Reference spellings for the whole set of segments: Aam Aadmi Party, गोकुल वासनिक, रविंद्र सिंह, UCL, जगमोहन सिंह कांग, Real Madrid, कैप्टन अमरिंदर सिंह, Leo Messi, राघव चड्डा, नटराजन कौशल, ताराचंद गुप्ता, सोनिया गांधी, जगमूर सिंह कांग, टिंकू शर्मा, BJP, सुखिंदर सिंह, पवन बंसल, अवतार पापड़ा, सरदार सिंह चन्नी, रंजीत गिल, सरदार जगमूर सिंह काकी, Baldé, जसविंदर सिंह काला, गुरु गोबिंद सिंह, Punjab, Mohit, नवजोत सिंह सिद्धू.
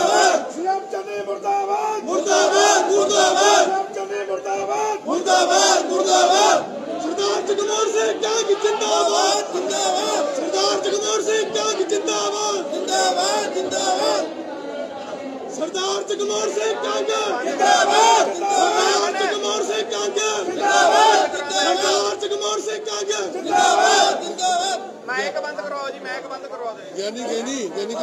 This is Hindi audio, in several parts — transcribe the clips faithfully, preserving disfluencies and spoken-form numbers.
सरदार जगमूर सिंह काकी जिंदाबाद जिंदाबाद सरदार जगमूर सिंह काकी जिंदाबाद जिंदाबाद जिंदाबाद सरदार जगमूर सिंह काकी जिंदाबाद सरदार जगमूर सिंह काकी जिंदाबाद सरदार जगमूर सिंह काकी जिंदाबाद जिंदाबाद माइक बंद करवाओ जी माइक बंद करवा दो यानी यानी यानी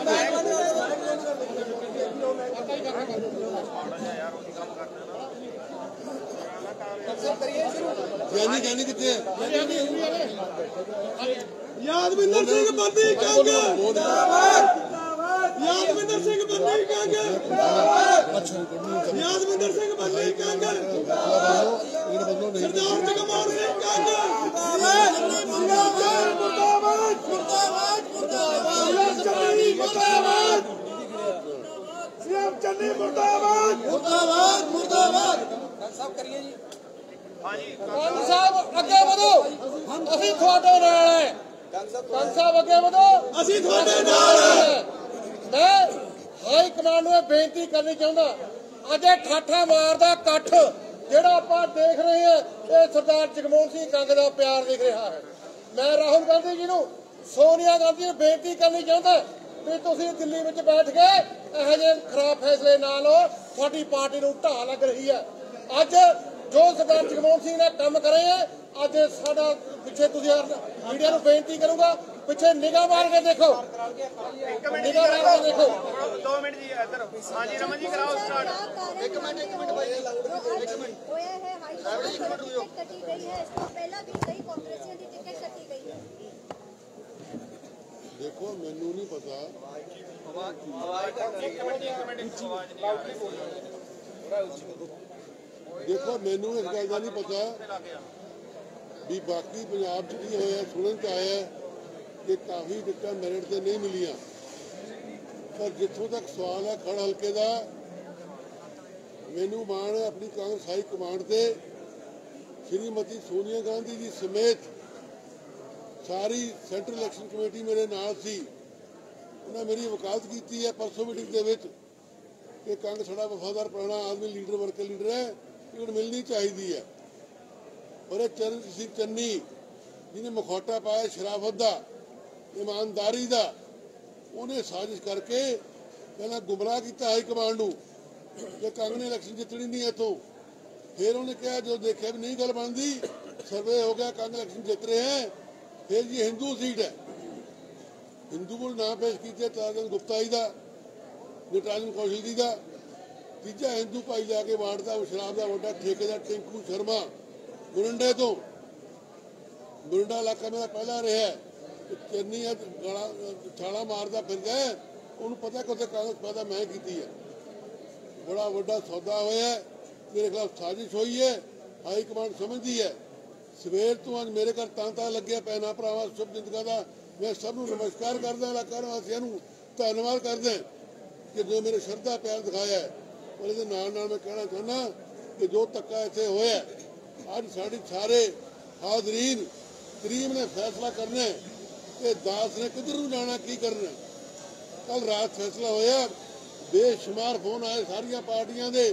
यानी यानी कितने यादविंदर सिंह बंदी कांगे यादविंदर सिंह बंदी कांगे यादविंदर सिंह बंदी कांगे सरदार जगमोहन सिंह कांगे मुर्दाबाद मुर्दाबाद मुर्दाबाद मुर्दाबाद चन्नी मुर्दाबाद सीएम चन्नी मुर्दाबाद मुर्दाबाद मुर्दाबाद सब करिए जी कानून साहब अगे बढ़ो असि थोड़े नाल है कानून साहब अगे बढ़ो असि थोड़े नाल है मैं हाई कमांड में बेनती करनी चाहूंगा अजे ठाठा मारदा कठ जेड़ा आपां देख रहे हैं ये सरदार जगमोहन सिंह कांग्रेस दा प्यार दिख रहा है। मैं राहुल गांधी जी नूं सोनिया गांधी नूं बेनती करनी चाहूंगा कि तुसीं दिल्ली विच बैठ के इहो जिहे खराब फैसले ना लो तुहाडी पार्टी नूं ढाह लग रही है। अज जो सरदार जगमोहन सिंह ने काम करे हैं अज साडा पिछे तुसीं मीडिया नूं बेनती करूंगा पिछे निगाह मार के देखो निगाह मार के देखो दो मिनट जी इधर हां जी रमन जी कराओ स्टार्ट एक मिनट एक मिनट भाई एक मिनट होया है हाई कोर्ट में टिकट कटी गई है इसको पहला भी कई कांग्रेसियों की टिकट कटी गई है। देखो मेनू नहीं पता आवाज आवाज एक मिनट एक मिनट आवाज नहीं बोल रहा है। देखो मैनू इस गल का नहीं पता भी बाकी पंजाब च की होया सुनने च आया कि काफ़ी टिकट मेरिट से नहीं मिलिया पर जिथों तक सवाल है खड़ हल्के का मैनू माण अपनी कांग्रेस हाई कमांड से श्रीमती सोनिया गांधी जी समेत सारी सेंट्रल इलैक्शन कमेटी मेरे नाल सी उन्हें मेरी वकालत की है परसों मीटिंग के विच कि कांग्रेस साढ़ा वफादार पुराना आदमी लीडर वर्कर लीडर है टिकट मिलनी चाहिए है। और सरदार सिंह चन्नी जिन्हें मखौटा पाया शराफत का ईमानदारी का उन्हें साजिश करके पहला गुमराह किया हाईकमांड कि कांग्रेस ने इलैक्शन जितनी नहीं इतों फिर उन्हें कहा जो देखा भी नहीं गल बनती सर्वे हो गया कांग्रेस इलैक्शन जित रहे हैं फिर ये हिंदू सीट है हिंदू को नाम पेश किया ताराचंद गुप्ता जी का नटराजन कौशल जी का तीजा हिंदू भाई जाके वार्ड शराब का वाडा ठेकेदार टिंकू शर्मा गुरिंदर तो गुरिंदर इलाका मेरा पहला रहा चन्नी गाला छाला मारता फिर गए उन्होंने पता कि उसे कांग्रेस पैदा मैं की है बड़ा वाडा सौदा होया मेरे खिलाफ साजिश हुई है हाईकमांड समझती है। सवेर तो अज मेरे घर तां तां लगे पैना भरावां शुभ जिंदगा का मैं सबनूं नमस्कार करदा इलाका वासियां नूं धन्नवाद करदा कि जो मेरे श्रद्धा प्यार दिखाया है। और इस मैं कहना चाहना कि जो धक्का इतने होया अज साढ़े सारे हाजरीन करीब ने फैसला करना कि दास ने किधर जाना की करना। कल रात फैसला होया बेशुमार फोन आए सारिया पार्टियां दे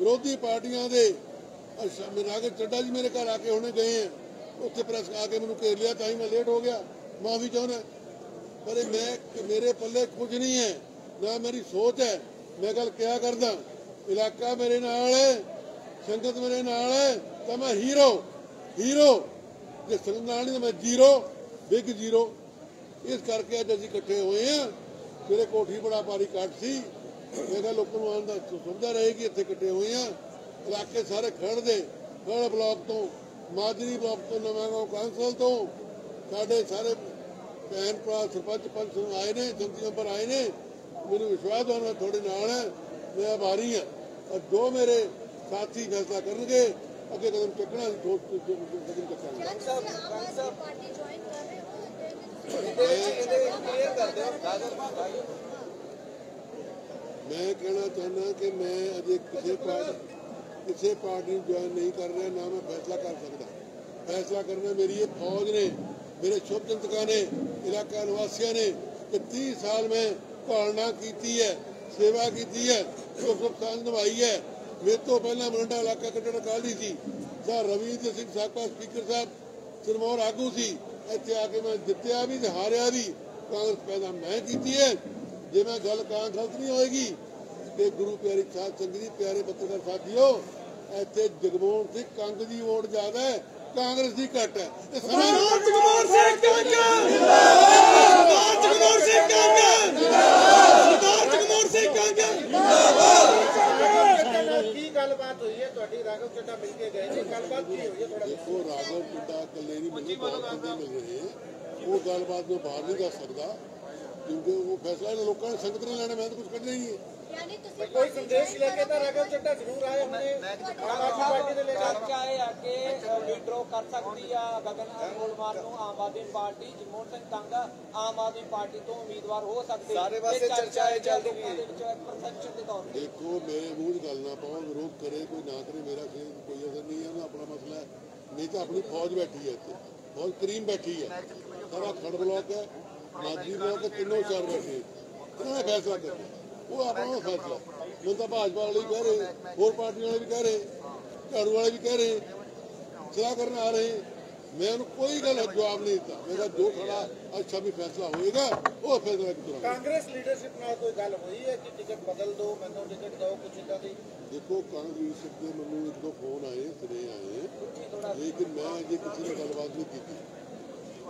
विरोधी पार्टियां दे राघव चड्डा जी मेरे घर आके हुणे गए हैं उत्थे प्रेस आके मैनूं घेर लिया तां ही मैं लेट हो गया माफी चाहुंदा पर मैं मेरे पल्ले कुछ नहीं है ना मेरी सोच है मैं गल क्या करदा इलाका मेरे नाल है संगत मेरे नाल है तो मैं हीरो हीरो जो संगत नाल नहीं मैं जीरो बिग जीरो। इस करके अज असीं इकट्ठे होए हैं मेरे कोठी बड़ा भारी कट सी मैं कहा लोगों को आने का सुविधा रहेगी इत्थे इकट्ठे होए हैं इलाके सारे खड़ दे खड़ ब्लॉक तो माजरी ब्लॉक तो नवागांव कौंसल तो साढ़े सारे भैन भरा सरपंच पंच आए ने जनती मैंबर आए ने मैंने विश्वास है मैं थोड़े नाल है मैं आभारी हाँ और जो मेरे साथी फैसला करनगे अगे कदम चुकना कदम चुकांगे। मैं कहना चाहना कि मैं अजे किसी पार्टी किसी पार्टी ज्वाइन नहीं कर रहा ना मैं फैसला कर सकता फैसला करना मेरी ये फौज ने मेरे शुभ चिंतकों ने इलाका निवासियों ने तीस साल में घोषणा की है सेवा की है जो सब निभाई है। मेरे तो पहला मरंडा इलाका कटड़ अकाली सी सर रविंद्र सिंह साहब स्पीकर साहब सिरमौर आगू सी इतने आके मैं जितया भी हारिया भी कांग्रेस पैदा मैं की है। जे मैं गल कहा गलत नहीं होगी कि गुरु प्यारी साहब संगरी प्यारे पत्रकार साथियों इतने जगमोहन सिंह कांग की वोट ज्यादा है कांग्रेस की घट है। देखो राघव किड्डा कले नहीं मिले वो गलबात मैं बाहर नहीं दस सकता क्योंकि वो फैसला लोगों ने संगत ने लेना मैं तो कुछ करना ही है। कोई संदेश लेके तो राघव चड्डा जरूर आए हमने आम आदमी पार्टी ने लेकर चाहे आके विड्रो कर सकती है गगन गोलमाल को आम आदमी पार्टी जगमोहन सिंह कांगा आम आदमी पार्टी तो उम्मीदवार हो सकते सारे पास चर्चा है चल रही है। देखो मेरे मूड गल ना पाओ विरोध करे कोई ना करे मेरा कोई असर नहीं है ना अपना मसला है। नहीं तो अपनी फौज बैठी है इतने फौज करीम बैठी है सारा खड़ ब्लॉक है माजी ब्लॉक है तीनों चार बैठे उन्होंने फैसला कर वो अपना फैसला मैं तो भाजपा वाले भी कह रहे होर पार्टियों वाले भी कह रहे झाड़ू वाले भी कह रहे सलाह करने आ रहे मैं उन्होंने कोई गल जवाब नहीं दिता। मेरा जो खड़ा अच्छा भी फैसला होएगा वो फैसला। कांग्रेस लीडरशिप में कोई गल हुई है कि टिकट बदल दो मैनू टिकट दो कुछ इदा दी? देखो कांग्रेस लीडरशिप के मैनू एक दो फोन आए सुने आए लेकिन मैं अजे किसी ने गलबात नहीं की।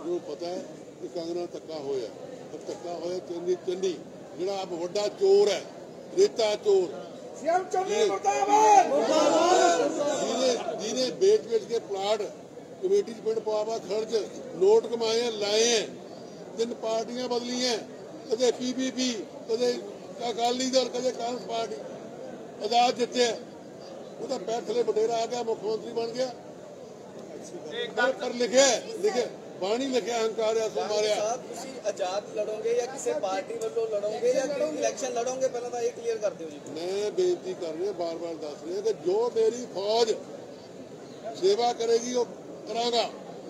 जो पता है कि कांग्रेस धक्का होया और धक्का होया चन्नी चन्नी जिहड़ा वड्डा चोर है रेता चोर जिन्हें बेच बेच के प्लाट कमेटी पिंड पवा खर्च नोट कमाए लाए हैं। तीन पार्टियां बदली हैं कदे पीपीपी कदे अकाली दल कदे कांग्रेस पार्टी आजाद जितया वो पैथले बटेरा आ गया मुख्यमंत्री बन गया। पर लिखे लिखे पानी लिखा अहंकार आजाद लड़ोगे या किसी पार्टी वालों लड़ोगे या इलेक्शन लड़ोगे पहले तो ये क्लियर कर दो। मैं बेनती कर रहा बार बार दस रहा कि जो मेरी फौज सेवा करेगी वो करांगा।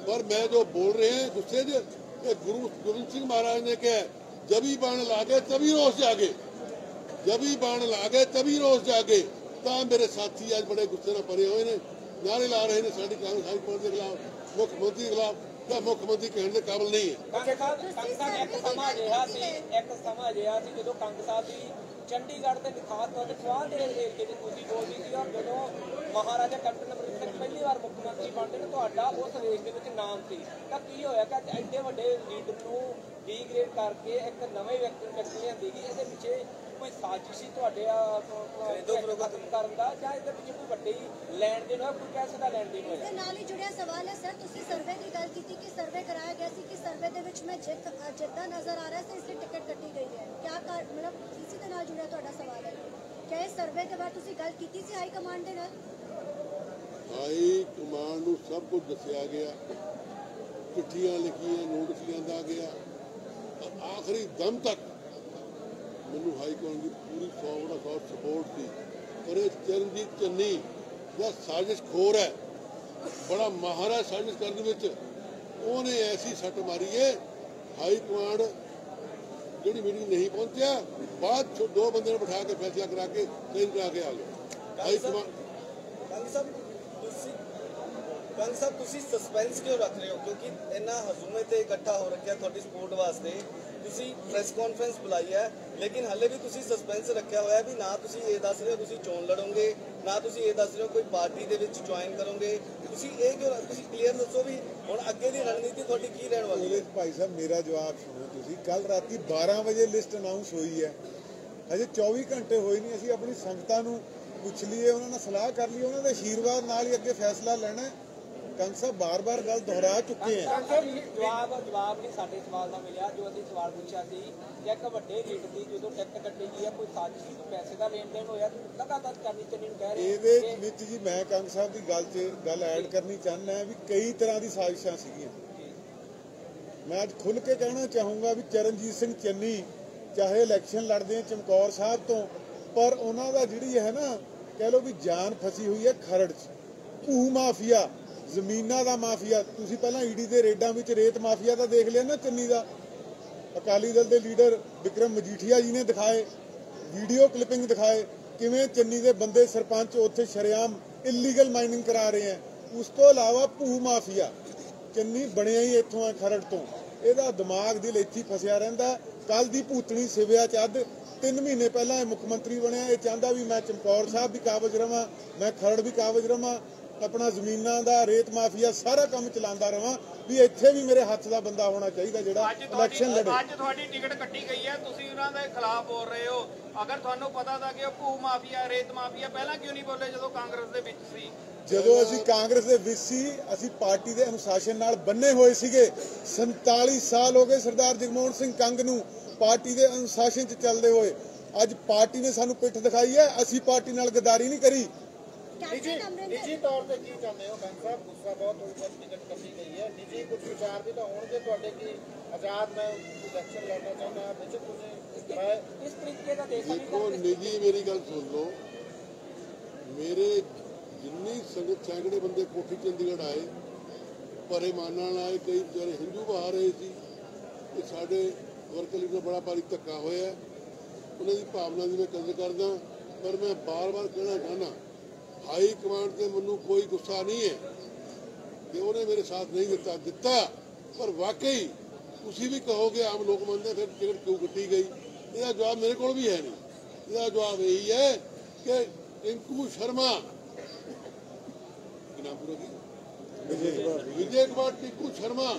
पर मैं जो बोल रहे हैं गुस्से गुरु गोबिंद सिंह महाराज ने कहा जबी बाण लागे तभी रोष जागे जबी बाण लागे तभी रोष जागे। तो मेरे साथी आज बड़े गुस्से में भरे हुए हैं नारे ला रहे हैं साडी कांग्रेस हाई कोर्ट के खिलाफ मुख्यमंत्री के खिलाफ मुख्यमंत्री कहने के काबिल नहीं है। चंडीगढ़ के खास तौर पर स्वाद के बोलती थी और जो महाराजा कैप्टन अमरिंदर सिंह पहली बार मुख्यमंत्री बनते हैं तो उस रेस के नाम से तो की होया कि एडे वड्डे लीडर को डीग्रेड करके एक नवे व्यक्ति व्यक्ति लिया इसके पिछे कोई साजिश ही खत्म करने का या इसके पिछले कोई वड्डे लैंड देन हो कोई पैसे का लैंड देन हो जुड़िया सवाल है। सर तुसीं सर्वे की गल की कि सर्वे कराया गया कि सर्वे के मैं जित जिद्दा नजर आ रहा है इसलिए टिकट कटी गई है क्या मतलब इसी के नाल सवाल है क्या सर्वे के बाद गल की हाई कमांड के नाल? हाई कमांड को सब कुछ दसिया गया चिट्ठियां लिखिया नोटिस लिया गया आखिरी दम तक मैनू हाई कमांड की पूरी सौ बड़ा सौ सपोर्ट थी। पर चरणजीत चन्नी जो साजिश खोर है बड़ा माहर है साजिश करने उन्हें ऐसी सट मारी है हाई कमांड जी मीटिंग नहीं पहुंचा बाद दो बंदे बिठा के फैसला करा के सही करा के आ गए। कांग साहब तुसी सस्पेंस क्यों रख रहे हो क्योंकि इन्ना हजूमे ते इकट्ठा हो रखा थोड़ी सपोर्ट वास्ते तुसी प्रेस कॉन्फ्रेंस बुलाई है लेकिन हले भी तुसी सस्पेंस रखा हुआ है भी ना तुसी ये दस रहे हो तुसी चोन लड़ोगे ना तुसी ये दस रहे हो कोई पार्टी दे विच ज्वाइन करोगे तुसी ये क्यों तुसी क्लीयर दसो भी हुण अगे दी रणनीति तुहाडी की रहण वाली है? भाई साहब मेरा जवाब सुनो तुसी कल राती बारह बजे लिस्ट अनाउंस हुई है अजे चौबीस घंटे होए नहीं असीं अपनी संगतां नूं पुछ लीए उहनां नाल सलाह कर लीए उहनां दे आशीर्वाद नाल ही अगे फैसला लेना है। कांग साहब बार बार गल दोहरा चुके हैं जवाब जवाब नहीं साडे सवाल दा मिलिया जो असीं सवाल पूछा सी कि एक वड्डे लीडर दी जो टिकट कट्टी गई है कोई साजिश कोई पैसे दा लेन देन होया लगातार करनी चन्नी नूं कह रहे हैं इहदे विच जी मैं कांग साहब दी गल च गल ऐड करनी चाहना है भी कई तरह दी साजिशां सीगियां। मैं अज खुल के कहना चाहूँगा भी चरणजीत सिंह चन्नी चाहे इलैक्शन लड़दे हैं चमकौर साहब तो पर उन्हां दा जिहड़ी है ना कह लो भी जान फसी हुई है खरड़ च भू माफिया ਜ਼ਮੀਨਾਂ ਦਾ ਮਾਫੀਆ। ਤੁਸੀਂ ਪਹਿਲਾਂ ਈਡੀ ਦੇ ਰੇਡਾਂ ਵਿੱਚ ਰੇਤ ਮਾਫੀਆ ਤਾਂ ਦੇਖ ਲਿਆ ਨਾ ਚੰਨੀ ਦਾ ਅਕਾਲੀ ਦਲ ਦੇ ਲੀਡਰ ਵਿਕਰਮ ਮਜੀਠੀਆ ਜੀ ਨੇ ਦਿਖਾਏ वीडियो क्लिपिंग दिखाए किवें चन्नी दे बंदे सरपंच उत्थे शरेआम इलीगल माइनिंग करा रहे हैं। उस तो अलावा भू माफिया चन्नी बनिया ही इथों खरड़ तो इहदा दिमाग दी लेथी फसिया रहिंदा। कल दी भूतनी सिविया च अद तीन महीने पहला मुख्य मंत्री बनिया, यह चाहता भी मैं चमकौर साहब भी काबज रहा, मैं खरड़ भी काबज रहा, अपना जमीना दा रेत माफिया सारा काम चलांदा रहा भी इत्थे भी मेरे हाथ का बंदा होना चाहिए जिहड़ा इलेक्शन लड़े। अज तुहाडी टिकट कट्टी गई है, तुसीं उहनां दे खिलाफ बोल रहे हो, अगर तुहानू पता था कि भू माफिया रेत माफिया पहला क्यों नहीं बोले जदों कांग्रेस दे विच सी? जदों असीं कांग्रेस दे विच सी असीं पार्टी दे अनुशासन नाल बन्ने होए सीगे। संताली साल हो गए सरदार जगमूर सिंह कांग नूं पार्टी दे अनुशासन च चलदे होए। अज पार्टी ने सानूं पिठ दिखाई है, असीं पार्टी नाल गद्दारी नहीं करी। निजी तौर पे की चाहते हो बैंक साहब? गुस्सा बहुत थोड़ी बहुत टिकट कटी गई है, निजी कुछ विचार भी तो होंगे तुहाडे कि आजाद मैं इलेक्शन लड़ना चाहता विच कुछ इस तरीके का देख देखो। निजी मेरी गल सुन लो, मेरे जिन्नी संगत सैकड़े बंदे कोठी चंडीगढ़ आए, भरे माना आए, कई बेचारे हिंदू बहा रहे थे। ये साढ़े वर्कर लीडर बड़ा भारी धक्का होया, उन्होंने भावना की मैं कदर करदा। पर मैं बार बार कहना चाहना हाई कमांड से मैं कोई गुस्सा नहीं है कि उन्हें मेरे साथ नहीं दिता दिता पर वाकई तुम भी कहोगे आम लोग मनते फिर टिकट क्यों कटी गई। इसका जवाब मेरे को भी है नहीं। इसका जवाब यही है कि टिंकू शर्मा विजय कुमार टिंकू शर्मा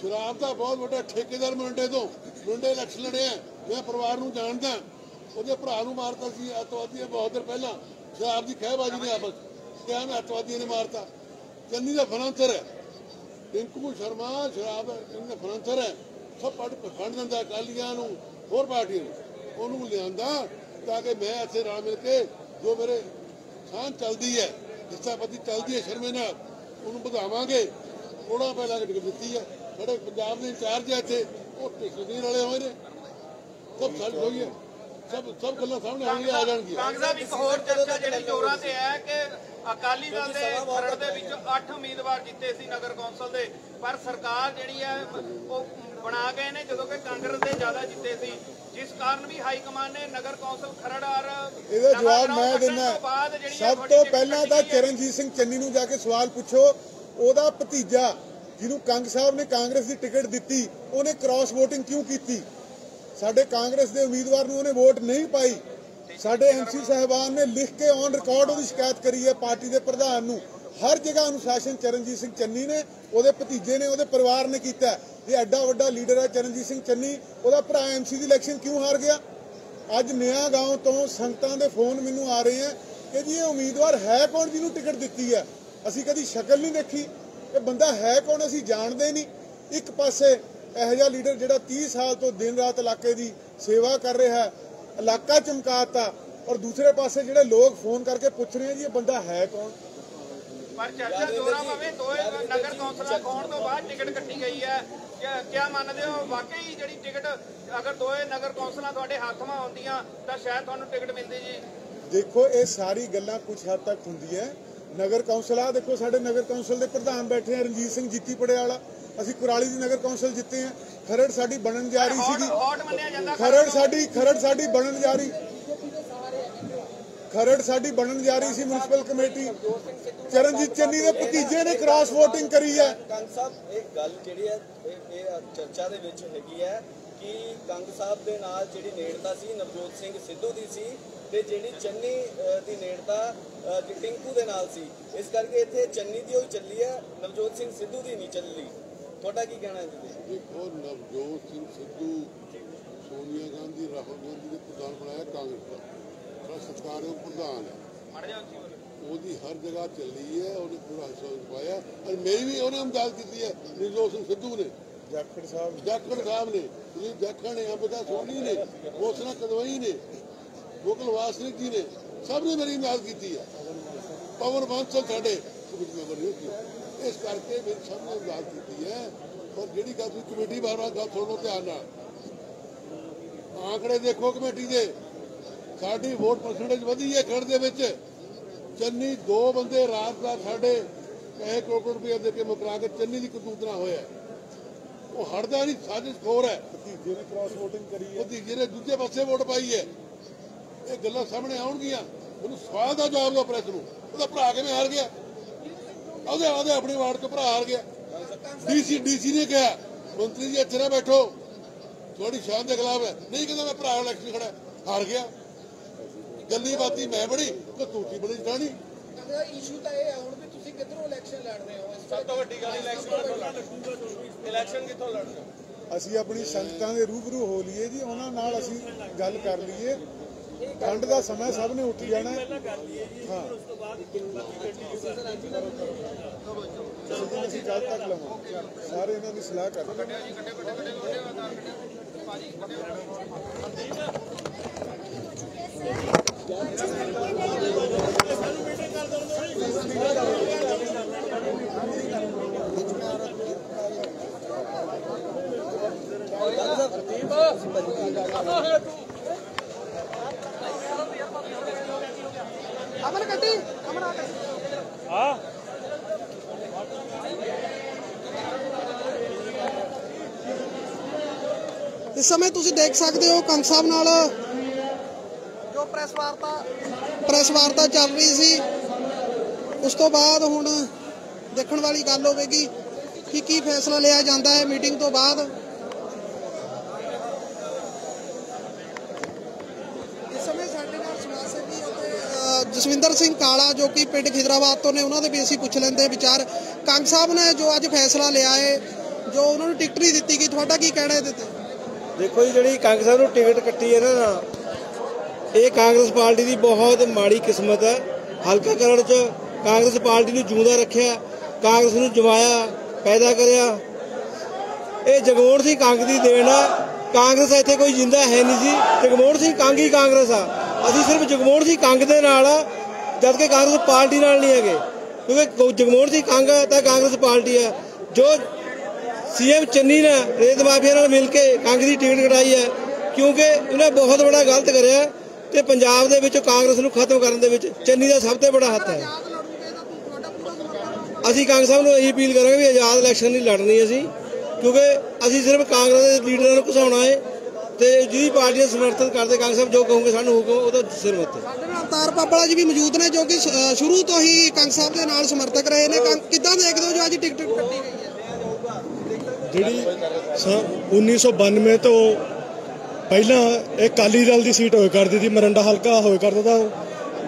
शराब का बहुत बड़ा ठेकेदार मुरंडे तो मुरंडे इलेक्शन लड़े हैं। मैं परिवार को जानता, उसके भरा मारता सी अतवादियों ने बहुत देर पहला शराब की खहबाजी ने आपस क्या मैं अतवादियों ने मारता। चन्नी का फनांसर है टिंकू शर्मा, शराब का फनांसर है, सब पार्टी फंड दिता अकालियां होर पार्टियों को, उन्होंने लिया ताकि मैं इतने रल मिल के जो मेरे थान चलती है हिस्सापति चलती है शर्मे न उन्होंने बधावे। थोड़ा पहला टिकट दी है साढ़े पंजाब के इंचार्ज है इतने वो टिकट नहीं रले हुए ने, सब सच हो गया, सब सब गल सामने आगे आ जाएगी। अकाली दल के खरड़ दे विच अठ उम्मीदवार जीते सी नगर कौंसल दे, पर सरकार जिहड़ी है वो बना गए ने जदों कि कांग्रेस दे ज्यादा जीते सी, जिस कारण भी हाई कमान ने नगर कौंसल खरड़ और इहदा जवाब मैं देना। सब तो पहला तां चरणजीत सिंह चन्नी नूं जाके सवाल पुछो, ओहदा भतीजा जिहनूं कंग साहब ने कांग्रेस की टिकट दित्ती उहने क्रॉस वोटिंग क्यों की? साडे कांग्रेस के उम्मीदवार नूं उहने वोट नहीं पाई। साढ़े एम सी साहबान ने लिख के ऑन रिकॉर्ड उसकी शिकायत करी है पार्टी के प्रधान नूं। हर जगह अनुशासन चरणजीत सिंह चन्नी ने उहदे भतीजे ने उहदे परिवार ने किया। ये एडा वड्डा लीडर है चरणजीत सिंह चन्नी, उहदा भरा एम सी दी इलेक्शन क्यों हार गया? अज नया गाँव तो संगतां दे फोन मैनूं आ रहे हैं कि जी ये उम्मीदवार है कौन जिन्होंने टिकट दित्ती है, असीं कदी शक्ल नहीं देखी, ये बंदा है कौन असीं जाणदे नहीं। एक पासे इहो जिहा लीडर जिहड़ा तीस साल तो दिन रात इलाके की सेवा कर रहा है, इलाका चमकाता, और दूसरे पासे जिहड़े लोग फोन करके पूछ रहे हैं जी ये बंदा है कौन? पर चर्चा जोरा पवे दो नगर कौंसलर खोण तो बाद टिकट कट्टी गई है, क्या मानते हो वाकई जिहड़ी टिकट अगर दो नगर कौंसलां तुहाडे हत्थ मां आउंदियां तां शायद तुहानूं टिकट मिलदी जी? देखो ये सारी गल्लां कुछ हद तक हुंदी है। नगर कौंसल आ देखो साडे नगर कौंसल दे प्रधान बैठे हैं रणजीत सिंह जीती पड़ेवाला, असीं कुराली दी नगर कौंसल जित्ते हैं। खरड़ साडी बनन जा रही सीगी, खरड़ साडी खरड़ साडी बनन जा रही खरड़ साडी बनन जा रही सी म्युनिसिपल कमेटी। चरणजीत चन्नी दे भतीजे ने क्रॉस वोटिंग करी है। कंग साहब एक गल जिहड़ी है चर्चा दे विच हैगी है कि कंग साहब दे नाल जिहड़ी नेड़ता सी नवजोत सिंह सिद्धू दी सी ते जिहड़ी चन्नी दी नेड़ता टिंकू दे नाल सी, इस करके इत्थे चन्नी दी होई चली है नवजोत सिंह सिद्धू दी नहीं चली। थोड़ा की कहना है? देखो नवजोत सिंह सिद्धू सोनिया गांधी राहुल गांधी ने प्रधान बनाया कांग्रेस का, बड़ा सत्कार प्रधान है, उसकी हर जगह चली है, उन्हें पूरा हिस्सा पाया और मेरी भी उन्हें इमदाद की है नवजोत सिंह सिद्धू ने, जाखड़ साहब जाखड़ साहब ने जाखड़ ने अमृता सोनी ने घोषणा कदवाई ने गोकुल वासनिक जी ने सब ने मेरी इमदाद की है। पवन बंसल साढ़े इस करके मेरे सामने गल की है। और जी गल कमेटी बार बार गल सुनो ध्यान आंकड़े देखो कमेटी के साड़ी वोट परसेंटेज वधी है। खड़ के चन्नी दो बंदे रात का साढ़े पैसे करोड़ रुपया देके मुकरा के चन्नी की कदूत ना होया, वो हटदा नहीं, साजिश खोर है। भतीजे ने क्रॉस वोटिंग करी है, भतीजे ने दूजे पासे वोट पाई है, ਇਹ ਗੱਲਾਂ ਸਾਹਮਣੇ ਆਉਣਗੀਆਂ। ਉਹਨੂੰ ਸਵਾਲ ਦਾ ਜਵਾਬ ਦਿਓ ਪ੍ਰੈਸ ਨੂੰ। ਉਹਦਾ ਭਰਾ ਕਿਵੇਂ ਹਾਰ ਗਿਆ? ਉਹਦੇ ਉਹਦੇ ਆਪਣੇ ਵਾਰਡ ਤੋਂ ਭਰਾ ਹਾਰ ਗਿਆ। ਡੀਸੀ ਡੀਸੀ ਨੇ ਕਿਹਾ ਮੰਤਰੀ ਜੀ ਇੱਥੇ ਨਾ ਬੈਠੋ, थोड़ी शान के खिलाफ है। नहीं कहता मैं भरा इलेक्शन खड़ा हार गया, गली बाती मैं बड़ी कतूती बड़ी जानी। असी अपनी संगतां दे रूबरू हो लीए जी, उन्हां नाल असी गल कर लीए। ठंड का समय सबने उठ जाना है। हाँ कल तक लवां सारे इन्हां दी सलाह कर। अमन कटी अमन हाँ इस समय तुसी देख सकते हो कंग साहब नाल जो प्रेस वार्ता प्रेस वार्ता चल रही सी। उस तो बाद हुण देखण वाली गल होवेगी कि की फैसला लिया जाता है मीटिंग तो बाद। इस समय साडे नाल समाज सेवी ते जसविंदर सिंह काला जो कि पिंड खिजराबाद तो ने, उन्हां दे भी असीं पुछ लैंदे विचार। कंग साहब ने जो अज फैसला लिया है, जो उन्हां नूं टिकट नहीं दित्ती गई, तुहाडा की कहना है इहदे ते? देखो जी, जी कांग्रेस साहब ने टिकट कट्टी है ना, ये कांग्रेस पार्टी की बहुत माड़ी किस्मत है। हल्का करन च कांग्रेस पार्टी ने जूंदा रखिया, कांग्रेस ने जमाया पैदा करया। ये जगमोहन सिंह कांग की देन है। कांग्रेस इत्थे कोई जिंदा है नहीं जी, जगमोहन सिंह कांग ही कांग्रेस आ। असीं सिर्फ जगमोहन सिंह कांग दे नाल आ, जबकि कांग्रेस पार्टी नाल नहीं है। क्योंकि जगमोहन सिंह कांग तां कांग्रेस पार्टी है। जो सीएम चन्नी ने रेत माफिया नाल मिल के कांग की टिकट कटाई है, क्योंकि उन्हें बहुत बड़ा गलत करिया ते पंजाब दे विच कांग्रेस नूं खत्म करन दे विच चन्नी दा सब तो बड़ा हत्थ है। असीं कांग साहब नूं यही अपील करांगे भी आजाद इलैक्शन नहीं लड़नी असीं, क्योंकि असीं सिर्फ कांग्रेस दे लीडरां नूं घसाउणा है ते जिहड़ी पार्टी दा समर्थन करदे। कांग साहब जो कहोगे सानूं हुकम ओहदा सिर मत। साडे नाल अवतार पापड़ा जी भी मौजूद ने, जो कि शुरू तो ही कांग साहब दे नाल समर्थक रहे ने। किद्दां देखदे हो जो अज टिकट कट्टी गई है? जी उन्नीस सौ बानवे तो पहला एक अकाली दल की सीट होया करती थी, मरंडा हल्का होया करता था।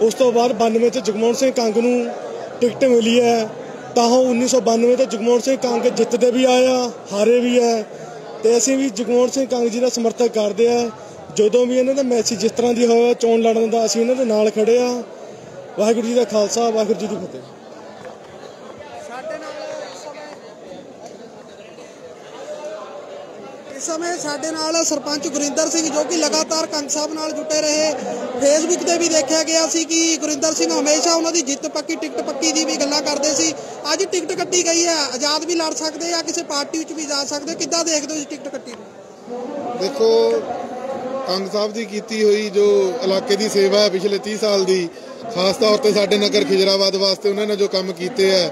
उस तो बाद बानवे तो जगमोहन सिंह कांग नूं टिकट मिली है। तो उन्नीस सौ बानवे तो जगमोहन सिंह कांग जितते भी आया, हारे भी है। तो असीं भी जगमोहन सिंह कांग जी का समर्थन करते हैं। जो भी इन्हों का मैसेज जिस तरह की होया चोण लड़न का, असीं इन्हां दे नाल खड़े आ। वाहिगुरू जी का खालसा, वाहिगुरू जी की फतेह। इस समय साडे नाल सरपंच गुरिंदर सिंह जो कि लगातार कंग साहब नाल जुटे रहे। फेसबुक पर भी देखा गया सी कि गुरिंदर सिंह हमेशा उन्हों की जित पक्की टिकट पक्की की भी गल्लां करदे सी। अज टिकट कट्टी गई है, आजाद भी लड़ सकते या किसी पार्टी भी जा सकते। किद्दां देखदे हो टिकट कट्टी? देखो कंग साहब की कीती हुई जो इलाके की सेवा है पिछले तीस साल की, खास तौर पर साडे नगर खिजराबाद वास्ते उन्होंने जो काम किए है,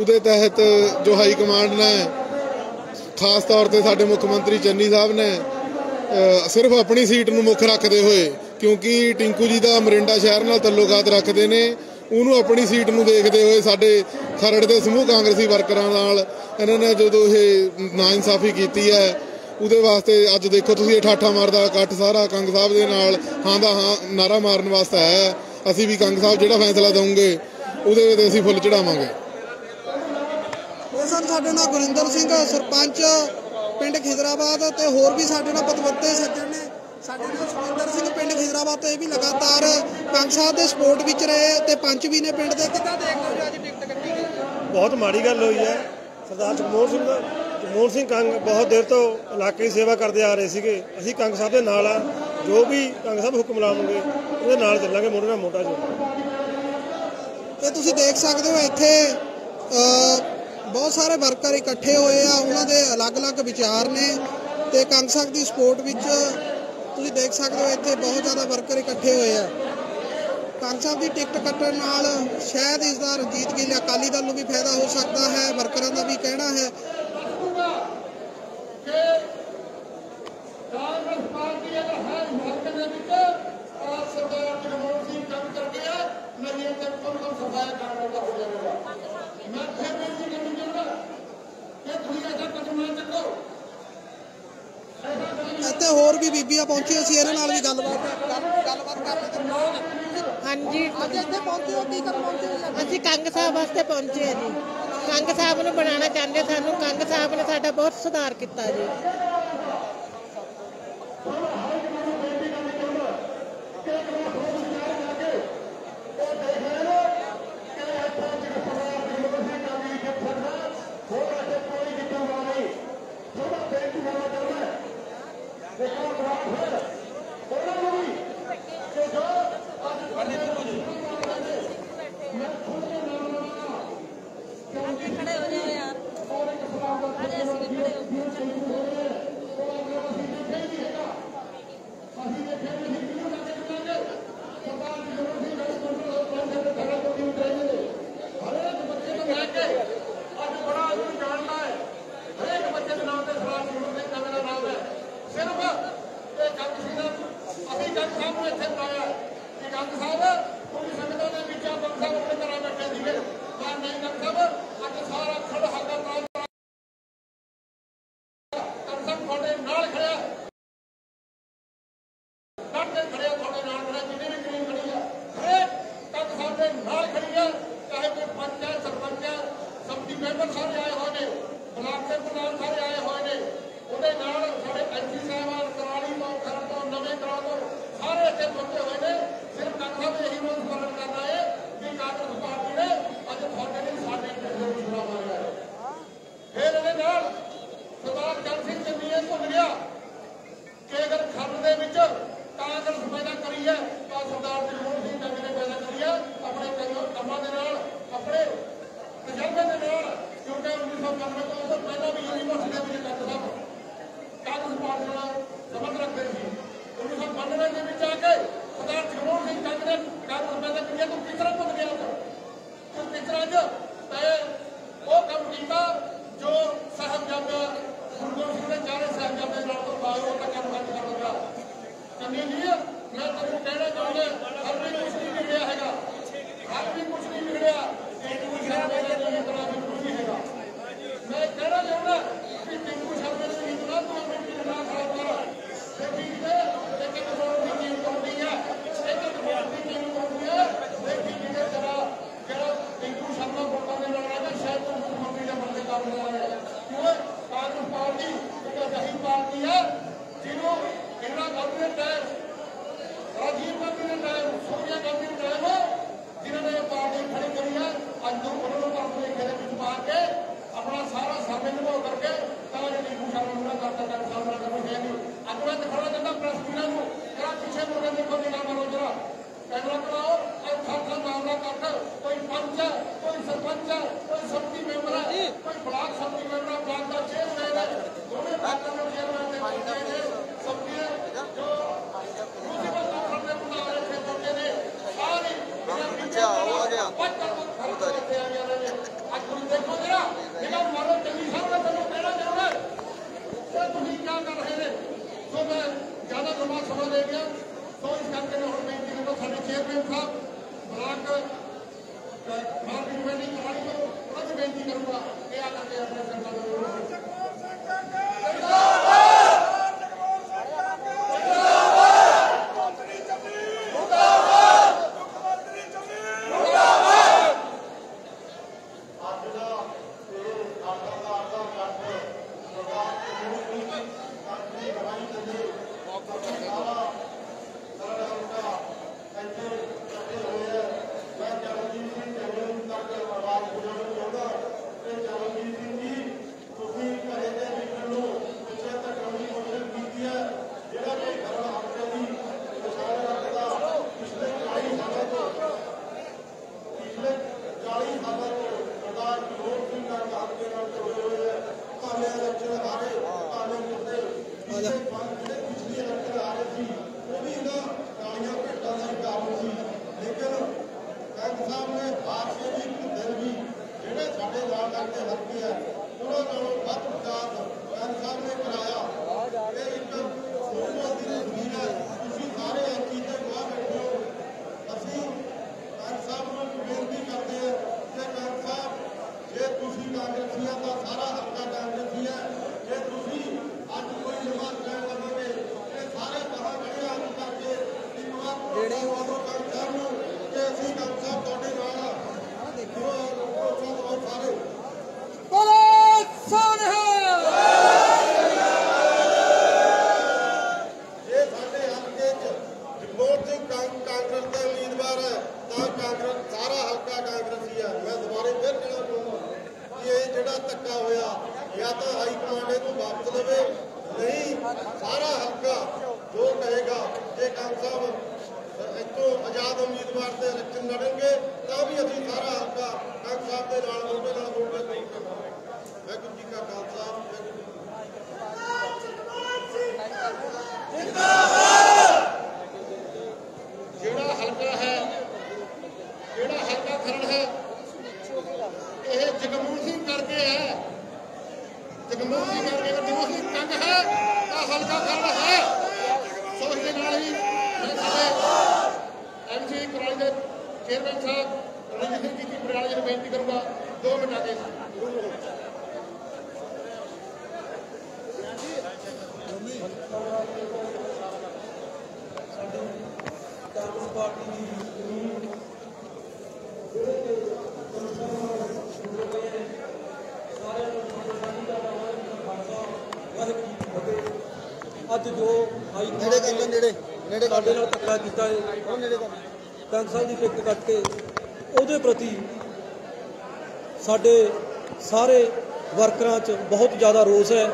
उहदे तहत जो हाई कमांड ने खास तौर पर साडे मुख्यमंत्री चन्नी साहब ने सिर्फ अपनी सीट नूं मुख रखते हुए, क्योंकि टिंकू जी का मरिंडा शहर नाल तल्लुकात रखते हैं, उन्होंने अपनी सीट नूं देखते हुए साडे खरड़ के समूह कांग्रेसी वर्करां नाल इन्होंने जो ये नाइंसाफी की है, उहदे वास्ते अज देखो तुसीं ठाठा मारदा इकट्ठ सारा कंग साहब दे नाल हां दा हां नारा मारन वास्ते है। असीं भी कंग साहब जिहड़ा फैसला देंगे उहदे ते असीं फुल चढ़ावांगे। सर साडे नाल गुरिंदर सिंह सरपंच पिंड खिजराबाद ते होर भी साडे नाल पतवंते सज्जण ने। साडे नाल सुखिंदर सिंह पिंड खिजराबाद ते भी लगातार पंच साहब दे सपोर्ट विच रहे ते पंच भी ने पिंड दे। किद्दां देखदे हो अज टिकट कट्टी गई? बहुत माड़ी गल होई है। सरदार जगमूर सिंह जगमूर सिंह कांग बहुत देर तो इलाके की सेवा करते आ रहे थे। असीं कांग साहब दे नाल आ, जो भी कांग साहब हुक्म लावणगे उहदे नाल चलांगे, मोढे नाल मोढा जोड़ांगे। ये तुसीं देख सकदे हो इत्थे बहुत सारे वर्कर इकट्ठे हुए हैं, उन्होंने अलग अलग विचार ने ते कंग साहब की सपोर्ट में तुसीं देख सकते हो इत्थे बहुत ज़्यादा वर्कर इकट्ठे हुए हैं। कंग साहब की टिकट कट्टण नाल शायद इसका रंजीत गिल अकाली दल को भी फायदा हो सकता है, वर्करां का भी कहना है। सरकार का होगा हो जाएगा। मैं फिर बेनती करना चाहूंगा कि थोड़ी ऐसा कदम चुको। ਇੱਥੇ ਹੋਰ ਵੀ ਬੀਬੀਆਂ ਪਹੁੰਚੀਆਂ ਸੀ, ਇਹਨਾਂ ਨਾਲ ਵੀ ਗੱਲਬਾਤ ਗੱਲਬਾਤ ਕਰਦੇ। ਹਾਂਜੀ, ਅੱਜ ਇੱਥੇ ਪਹੁੰਚੇ ਹੋ, ਕੀ ਕਰਨ ਪਹੁੰਚੇ ਹੋ? ਅਸੀਂ ਕੰਗ ਸਾਹਿਬ ਵਾਸਤੇ ਪਹੁੰਚੇ ਹਾਂ ਜੀ। ਕੰਗ ਸਾਹਿਬ ਨੂੰ ਬਣਾਉਣਾ ਚਾਹੁੰਦੇ, ਸਾਨੂੰ ਕੰਗ ਸਾਹਿਬ ਨੇ ਸਾਡਾ ਬਹੁਤ ਸੁਧਾਰ ਕੀਤਾ ਜੀ। सारा हल्का जो कहेगा ये काम साहब तो आजाद उम्मीदवार से इलेक्शन लड़ेंगे तभी अभी सारा हल्का काम साहब के नाल होवे नाल होवे नहीं करना। वाहेगुरू जी का खालसा वाहेगुरू जी का। जेड़ा हल्का है जेड़ा हल्का खरड़ है यह जगमूर सिंह करके है जगमूर सिंह करके जगमूर सिंह तंग है तो हल्का खरड़ है सोचने वाली एम सी कॉलेज के चेयरमैन साहब रविंद्र सिंह की बराल जी बेनती करूंगा दो मिनट आगे अज जो हाई कोर्ट साढ़े नाल धक्का किया है कंग साहब की टिकट कट के उहदे प्रति साढ़े सारे वर्करां च बहुत ज़्यादा रोस है।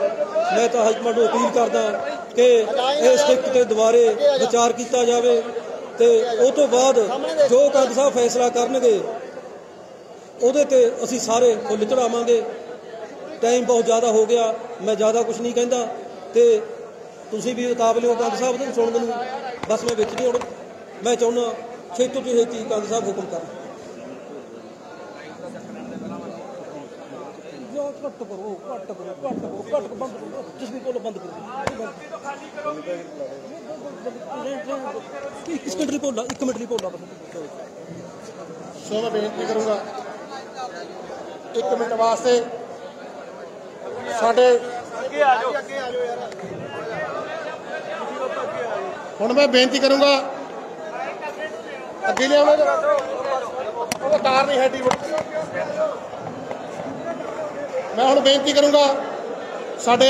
मैं तो हाईकमांड अपील करदा कि इस टिकट ते दुबारे विचार किया जाए तो उस तो बाद जो कंग साहब फैसला करनगे उहदे ते असीं सारे फुल चढ़ावांगे। टाइम बहुत ज़्यादा हो गया, मैं ज़्यादा कुछ नहीं कहता तो तुसीं भी उतावले हो कंग साहब नूं सुणन नूं बस मैं विच नहीं आउणा। मैं चाहुंदा छेती तो छेती कंग साहब हुकम कर सो मैं बेनती करूँगा एक मिनट वास्ते साडे हूँ मैं बेनती करूंगा अगे लिया तार नहीं है मैं हूँ बेनती करूंगा साडे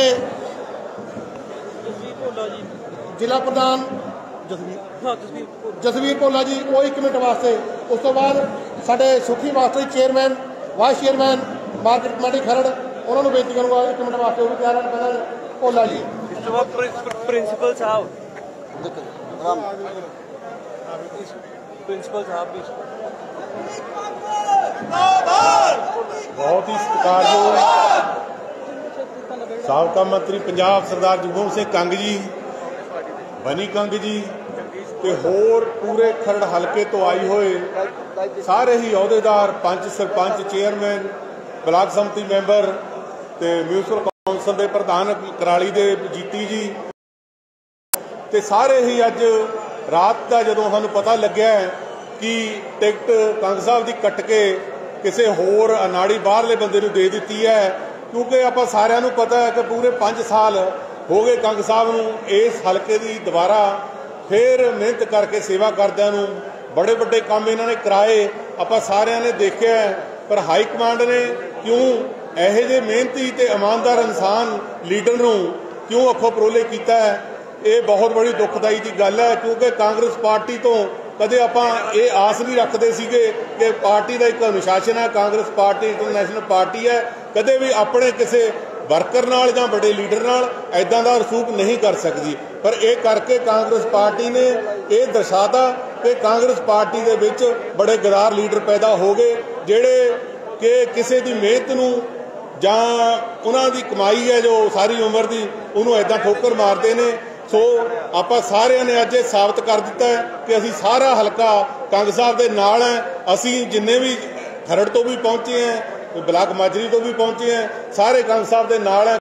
जिला प्रधान जसवीर भोला जी वो एक मिनट वास्ते उस तो बाद साडे सुखी master chairman vice chairman market committee Kharar उन्होंने बेनती करूंगा एक मिनट वास्ते तैयार भोला जी प्रिंसीपल साहब प्रिंसिपल साहब भी बहुत ही सत्कारयोग साबका मंत्री पंजाब सरदार जगमूर सिंह कांग जी बनी कांग जी ते होर पूरे खरड़ हलके तो आई होए सारे ही अहुदेदार पंच सरपंच चेयरमैन ब्लाक समिति मैंबर ते म्यूनसिपल कौंसल के प्रधान कराली के जीती जी ते सारे ही अज रात का जो सानू पता लग्या कि टिकट कंग साहब की कट के किसी होर अनाड़ी बाहरले बंदे नू दे दिती है क्योंकि आपां सारिआं नू पता है कि पूरे पाँच साल हो गए कंग साहब नू इस हलके की दुबारा फिर मेहनत करके सेवा करदिआं नू बड़े बड़े काम इन्हां ने कराए आपां सारिआं ने देखिआ है। पर हाई कमांड ने क्यों इहो जिहे मेहनती ते ईमानदार इंसान लीडर नू क्यों अखों परोले कीता है ये बहुत बड़ी दुखदाई की गल है क्योंकि कांग्रेस पार्टी तो कदे आपां ये आस नहीं रखते सीगे कि पार्टी का एक अनुशासन है। कांग्रेस पार्टी इंटरनेशनल पार्टी है कदे भी अपने किसी वर्कर नाल जां बड़े लीडर नाल इदां दा रसूख नहीं कर सकती पर यह करके कांग्रेस पार्टी ने यह दर्शाता कि कांग्रेस पार्टी दे विच बड़े गदार लीडर पैदा हो गए जिहड़े कि किसी की मेहनत नूं जां उन्हां दी कमाई है जो सारी उम्र दी उन्होंने इदां ठोकर मारते हैं। सो आप सारे ने अज साबित कर दिता है कि असी सारा हलका कंग साहब के नाल है। असी जिन्ने भी खरड़ तो भी पहुँचे हैं ब्लाक माजरी तो भी पहुँचे हैं सारे कंग साहब के नाल है।